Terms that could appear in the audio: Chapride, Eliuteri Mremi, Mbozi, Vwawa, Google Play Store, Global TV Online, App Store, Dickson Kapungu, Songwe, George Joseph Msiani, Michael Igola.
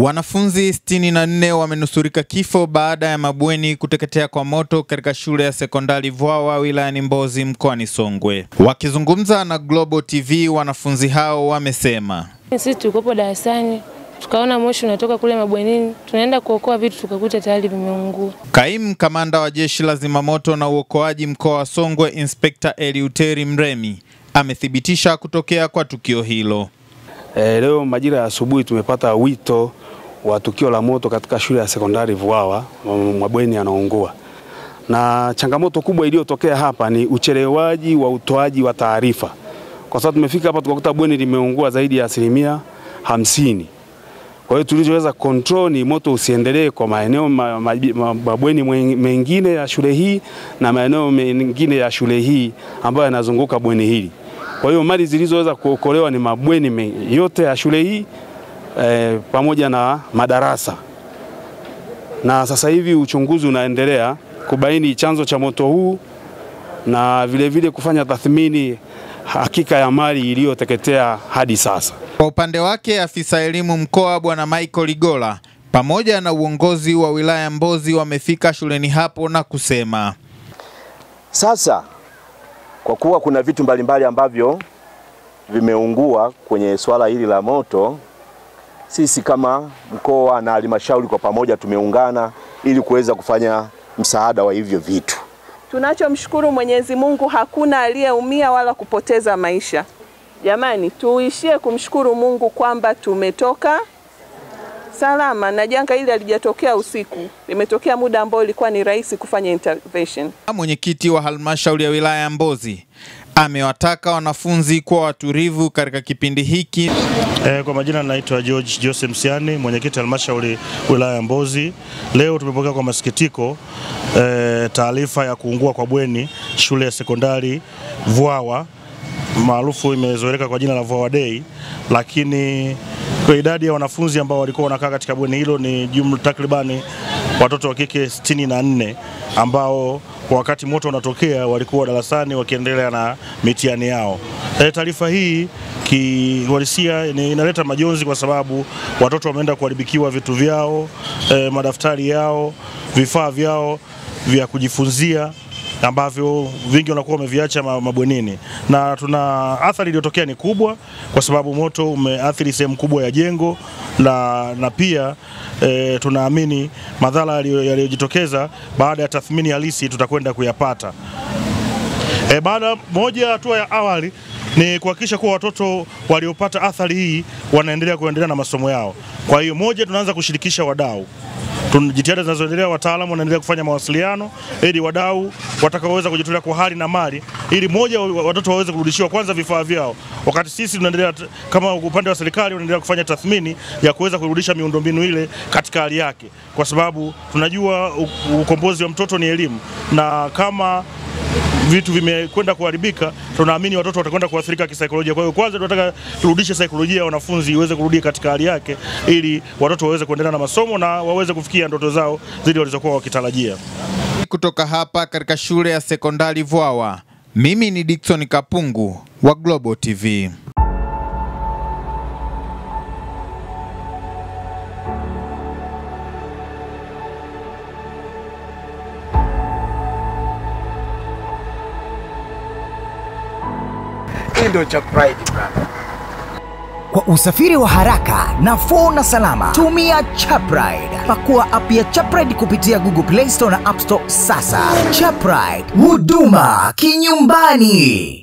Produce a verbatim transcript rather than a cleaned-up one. Wanafunzi sitini na nne wamenusurika kifo baada ya mabweni kuteketea kwa moto katika shule ya sekondari Vwawa wilayani Mbozi mkoani Songwe. Wakizungumza na Global T V, wanafunzi hao wamesema, sisi tukopo darasani tukaona moshi unatoka kule mabwenini, tunaenda kuokoa vitu tukakuta tayari vimeungua. Kaimu kamanda wa jeshi la zimamoto na uokoaji mkoa wa Songwe, Inspector Eliuteri Mremi, amethibitisha kutokea kwa tukio hilo. E, leo majira ya asubuhi tumepata wito wa tukio la moto katika shule ya sekondari Vwawa, mabweni yanaungua. Na changamoto kubwa iliyotokea hapa ni uchelewaji wa utoaji wa taarifa. Kwa sababu tumefika hapa tukakuta bweni limeungua zaidi ya asilimia hamsini. Kwa hiyo tulichoweza control ni moto usiendelee kwa maeneo mabweni mengine ya shule hii na maeneo mengine ya shule hii ambayo yanazunguka bweni hili. Kwa hiyo mali zilizoweza kuokolewa ni mabweni yote ya shule hii e, pamoja na madarasa. Na sasa hivi uchunguzi unaendelea kubaini chanzo cha moto huu na vile vile kufanya tathmini hakika ya mali iliyoteketea hadi sasa. Kwa upande wake, afisa elimu mkoa Bwana Michael Igola pamoja na uongozi wa wilaya Mbozi wamefika shuleni hapo na kusema, sasa kwa kuwa kuna vitu mbalimbali ambavyo vimeungua kwenye swala hili la moto, sisi kama mkoa na halmashauri kwa pamoja tumeungana ili kuweza kufanya msaada wa hivyo vitu. Tunachomshukuru Mwenyezi Mungu, hakuna aliyeumia wala kupoteza maisha. Jamani, tuishie kumshukuru Mungu kwamba tumetoka salama na janga hili halijatokea usiku. Limetokea muda ambao ilikuwa ni rahisi kufanya intervention. Mwenyekiti wa halmashauri ya wilaya ya Mbozi amewataka wanafunzi kuwa watulivu katika kipindi hiki. E, kwa majina naitwa George Joseph Msiani, mwenyekiti halmashauri wilaya ya Mbozi. Leo tumepokea kwa masikitiko e, taarifa ya kuungua kwa bweni shule ya sekondari Vwawa, maarufu imezoeleka kwa jina la Vwawa Day, lakini kwa idadi ya wanafunzi ambao walikuwa wanakaa katika bweni hilo ni jumla takribani watoto wa kike sitini na nne ambao kwa wakati moto unatokea walikuwa darasani wakiendelea na mitihani yao. E, taarifa hii kiuhalisia inaleta majonzi kwa sababu watoto wameenda kuharibikiwa vitu vyao, e, madaftari yao, vifaa vyao vya kujifunzia ambavyo vingi wanakuwa wameviacha mabwenini. Na tuna athari iliyotokea ni kubwa kwa sababu moto umeathiri sehemu kubwa ya jengo la, na pia e, tunaamini madhara yaliyojitokeza baada ya tathmini halisi tutakwenda kuyapata. E, baada moja hatua ya awali ni kuhakikisha kuwa watoto waliopata athari hii wanaendelea kuendelea na masomo yao. Kwa hiyo moja, tunaanza kushirikisha wadau. Jitihada zinazoendelea, wataalamu wanaendelea kufanya mawasiliano ili wadau watakaoweza kujitolea kwa hali na mali ili moja watoto waweze kurudishiwa kwanza vifaa vyao, wakati sisi tunaendelea kama upande wa serikali unaendelea kufanya tathmini ya kuweza kurudisha miundombinu ile katika hali yake, kwa sababu tunajua ukombozi wa mtoto ni elimu, na kama vitu vimekwenda kuharibika tunaamini watoto watakwenda kuathirika kisaikolojia. Kwa hiyo kwanza tunataka turudishe saikolojia ya wanafunzi iweze kurudi katika hali yake ili watoto waweze kuendelea na masomo na waweze kufikia ndoto zao zile walizokuwa wakitarajia. Kutoka hapa katika shule ya sekondari Vwawa, mimi ni Dickson Kapungu wa Global T V. Chapride, kwa usafiri wa haraka, nafuu na salama, tumia Chapride. Pakua app ya Chapride kupitia Google Play Store na App Store sasa. Chapride, huduma kinyumbani.